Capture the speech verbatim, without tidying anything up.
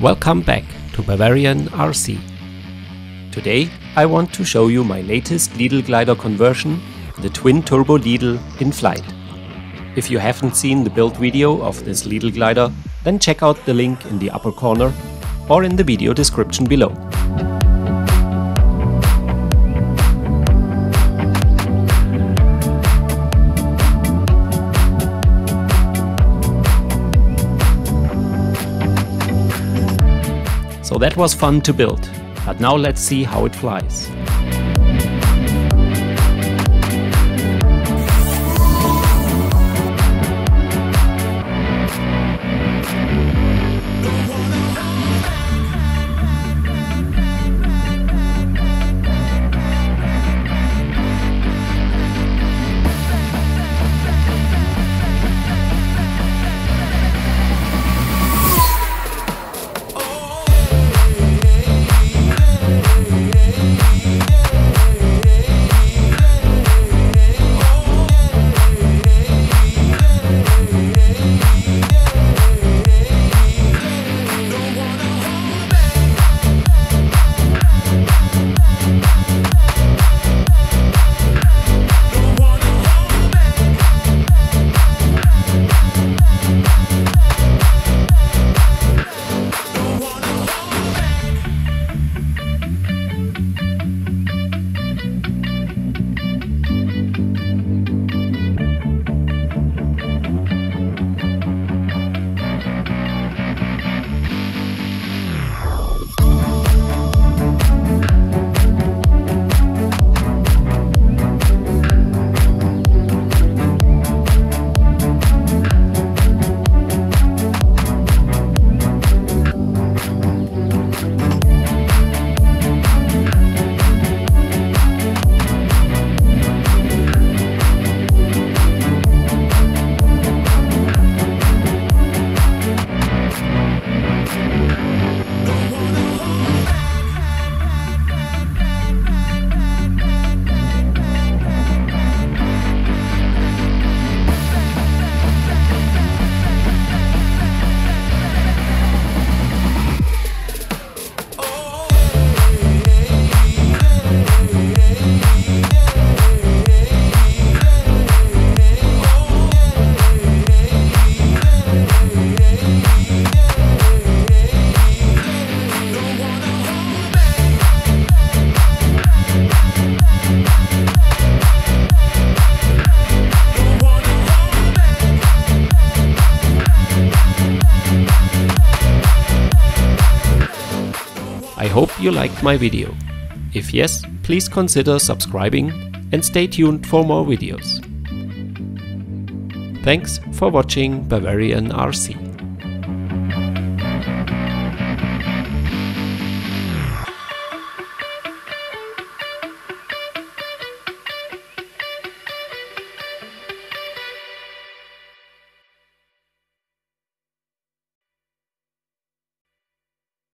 Welcome back to Bavarian R C. Today I want to show you my latest Lidl glider conversion, the Twin Turbo Lidl in flight. If you haven't seen the build video of this Lidl glider, then check out the link in the upper corner or in the video description below. So that was fun to build, but now let's see how it flies. I hope you liked my video. If yes, please consider subscribing and stay tuned for more videos. Thanks for watching Bavarian R C.